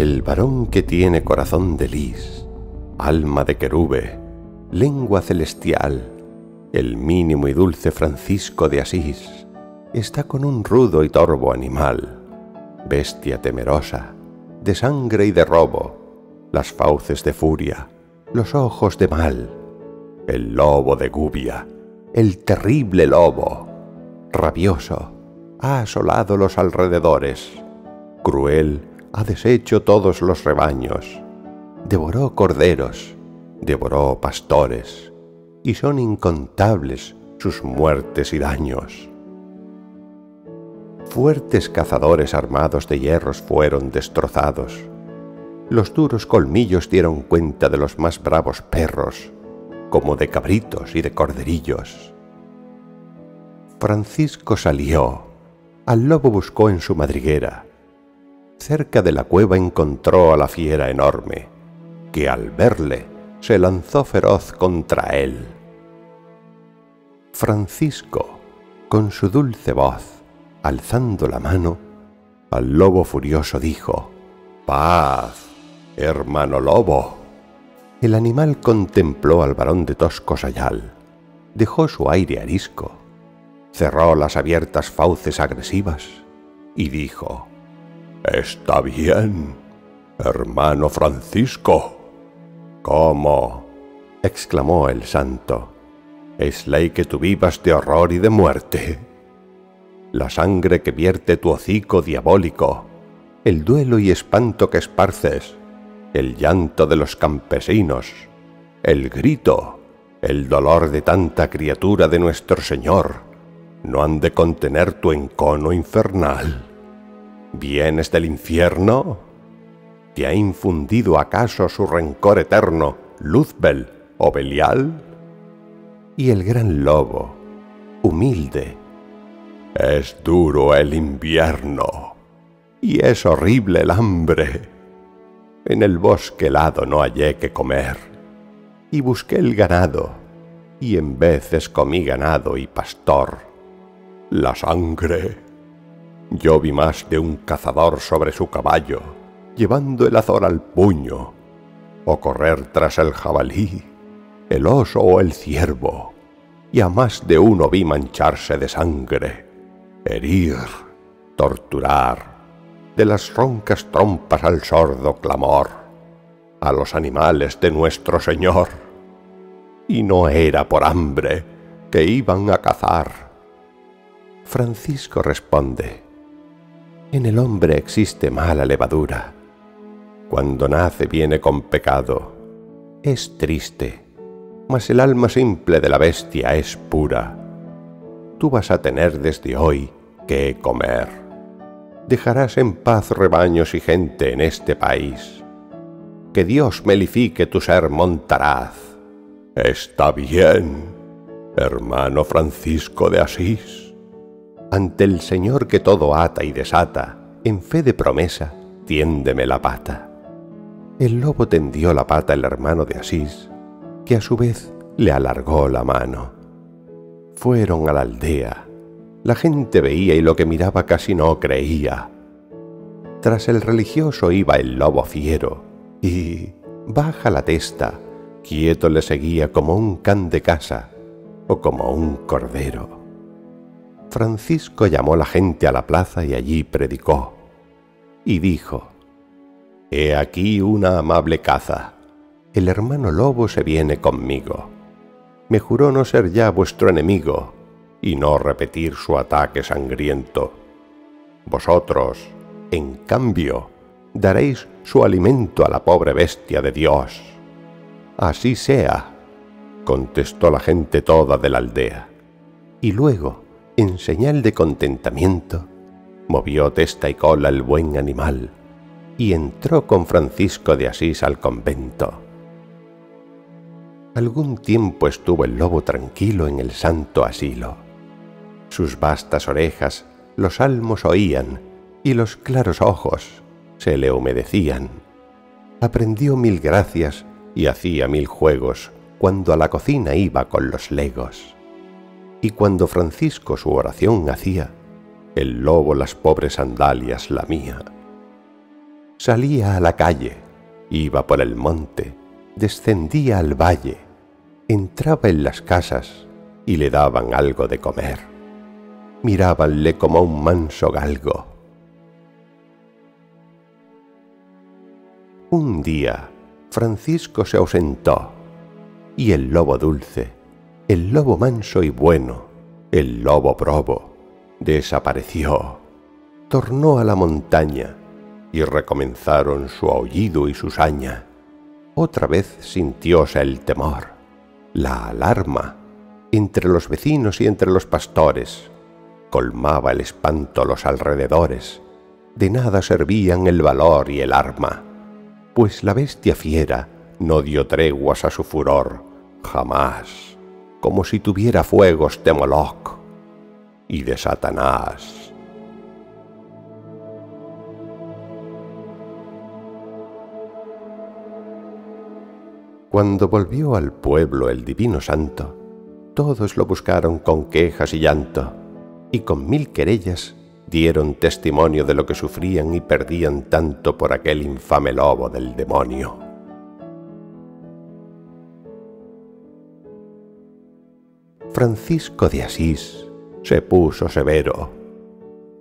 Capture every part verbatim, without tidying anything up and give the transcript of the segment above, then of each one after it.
el varón que tiene corazón de lis, alma de querube, lengua celestial, el mínimo y dulce Francisco de Asís, está con un rudo y torvo animal, bestia temerosa, de sangre y de robo, las fauces de furia, los ojos de mal, el lobo de Gubbia, el terrible lobo, rabioso, ha asolado los alrededores, cruel, ha deshecho todos los rebaños, devoró corderos, devoró pastores, y son incontables sus muertes y daños. Fuertes cazadores armados de hierros fueron destrozados, los duros colmillos dieron cuenta de los más bravos perros, como de cabritos y de corderillos. Francisco salió, al lobo buscó en su madriguera, cerca de la cueva encontró a la fiera enorme, que al verle se lanzó feroz contra él. Francisco, con su dulce voz, alzando la mano, al lobo furioso dijo: «¡Paz, hermano lobo!». El animal contempló al varón de tosco sayal, dejó su aire arisco, cerró las abiertas fauces agresivas y dijo: «Está bien, hermano Francisco». «¿Cómo?», exclamó el santo, «es ley que tú vivas de horror y de muerte. La sangre que vierte tu hocico diabólico, el duelo y espanto que esparces, el llanto de los campesinos, el grito, el dolor de tanta criatura de nuestro Señor, no han de contener tu encono infernal. ¿Vienes del infierno? ¿Te ha infundido acaso su rencor eterno, Luzbel o Belial?». Y el gran lobo, humilde: «Es duro el invierno, y es horrible el hambre. En el bosque helado no hallé que comer, y busqué el ganado, y en veces comí ganado y pastor. La sangre. Yo vi más de un cazador sobre su caballo, llevando el azor al puño, o correr tras el jabalí, el oso o el ciervo, y a más de uno vi mancharse de sangre, herir, torturar, de las roncas trompas al sordo clamor, a los animales de nuestro Señor. Y no era por hambre que iban a cazar». Francisco responde: «En el hombre existe mala levadura. Cuando nace viene con pecado. Es triste, mas el alma simple de la bestia es pura. Tú vas a tener desde hoy que comer. Dejarás en paz rebaños y gente en este país. Que Dios melifique tu ser montaraz». «Está bien, hermano Francisco de Asís. Ante el Señor que todo ata y desata, en fe de promesa, tiéndeme la pata». El lobo tendió la pata al hermano de Asís, que a su vez le alargó la mano. Fueron a la aldea. La gente veía y lo que miraba casi no creía. Tras el religioso iba el lobo fiero, y, baja la testa, quieto le seguía como un can de casa o como un cordero. Francisco llamó la gente a la plaza y allí predicó, y dijo: «He aquí una amable caza. El hermano lobo se viene conmigo. Me juró no ser ya vuestro enemigo y no repetir su ataque sangriento. Vosotros, en cambio, daréis su alimento a la pobre bestia de Dios». «Así sea», contestó la gente toda de la aldea, y luego, en señal de contentamiento, movió testa y cola el buen animal y entró con Francisco de Asís al convento. Algún tiempo estuvo el lobo tranquilo en el santo asilo. Sus vastas orejas los almos oían y los claros ojos se le humedecían. Aprendió mil gracias y hacía mil juegos cuando a la cocina iba con los legos. Y cuando Francisco su oración hacía, el lobo las pobres sandalias lamía. salía a la calle, iba por el monte, descendía al valle, entraba en las casas y le daban algo de comer. Mirábanle como a un manso galgo. Un día Francisco se ausentó, y el lobo dulce, el lobo manso y bueno, el lobo probo, desapareció, tornó a la montaña, y recomenzaron su aullido y su saña. Otra vez sintióse el temor, la alarma, entre los vecinos y entre los pastores. Colmaba el espanto los alrededores, de nada servían el valor y el arma, pues la bestia fiera no dio treguas a su furor, jamás, como si tuviera fuegos de Moloch y de Satanás. Cuando volvió al pueblo el divino santo, todos lo buscaron con quejas y llanto, y con mil querellas dieron testimonio de lo que sufrían y perdían tanto por aquel infame lobo del demonio. Francisco de Asís se puso severo.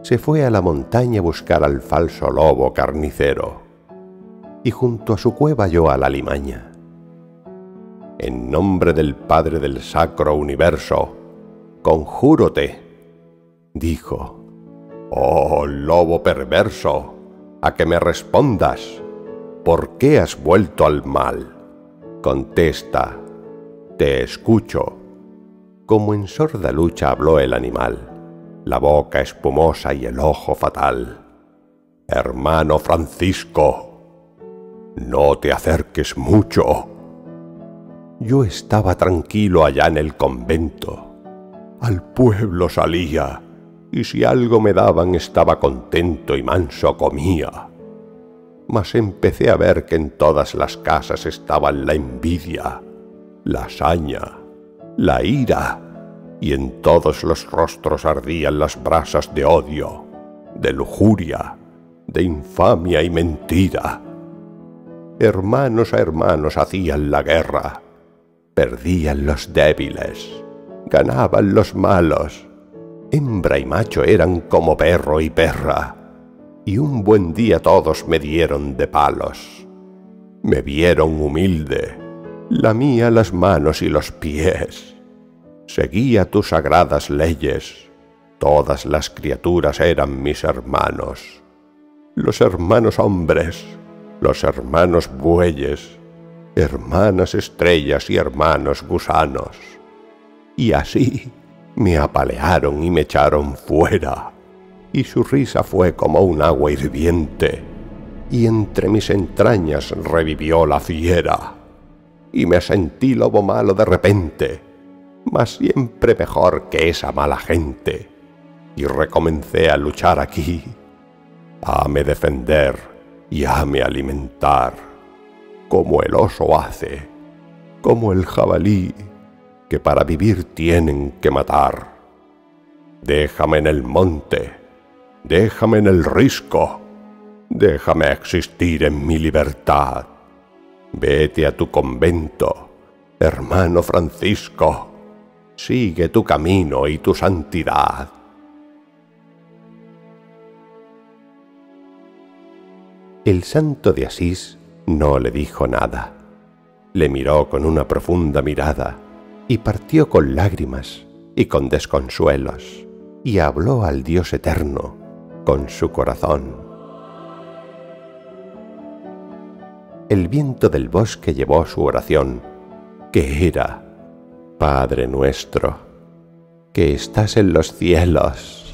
Se fue a la montaña a buscar al falso lobo carnicero, y junto a su cueva halló a la limaña. En nombre del Padre del Sacro Universo, conjúrote, dijo, oh lobo perverso, a que me respondas, ¿por qué has vuelto al mal? Contesta, te escucho. Como en sorda lucha habló el animal, la boca espumosa y el ojo fatal. Hermano Francisco, no te acerques mucho. Yo estaba tranquilo allá en el convento, al pueblo salía, y si algo me daban estaba contento y manso comía. Mas empecé a ver que en todas las casas estaban la envidia, la saña, la ira, y en todos los rostros ardían las brasas de odio, de lujuria, de infamia y mentira. Hermanos a hermanos hacían la guerra. Perdían los débiles, ganaban los malos, hembra y macho eran como perro y perra, y un buen día todos me dieron de palos. Me vieron humilde, lamía las manos y los pies. Seguía tus sagradas leyes, todas las criaturas eran mis hermanos. Los hermanos hombres, los hermanos bueyes, hermanas estrellas y hermanos gusanos. Y así me apalearon y me echaron fuera, y su risa fue como un agua hirviente, y entre mis entrañas revivió la fiera, y me sentí lobo malo de repente, mas siempre mejor que esa mala gente, y recomencé a luchar aquí, hame defender y hame alimentar, como el oso hace, como el jabalí, que para vivir tienen que matar. Déjame en el monte, déjame en el risco, déjame existir en mi libertad. Vete a tu convento, hermano Francisco, sigue tu camino y tu santidad. El santo de Asís no le dijo nada. Le miró con una profunda mirada, y partió con lágrimas y con desconsuelos, y habló al Dios eterno con su corazón. El viento del bosque llevó su oración, que era: Padre nuestro, que estás en los cielos,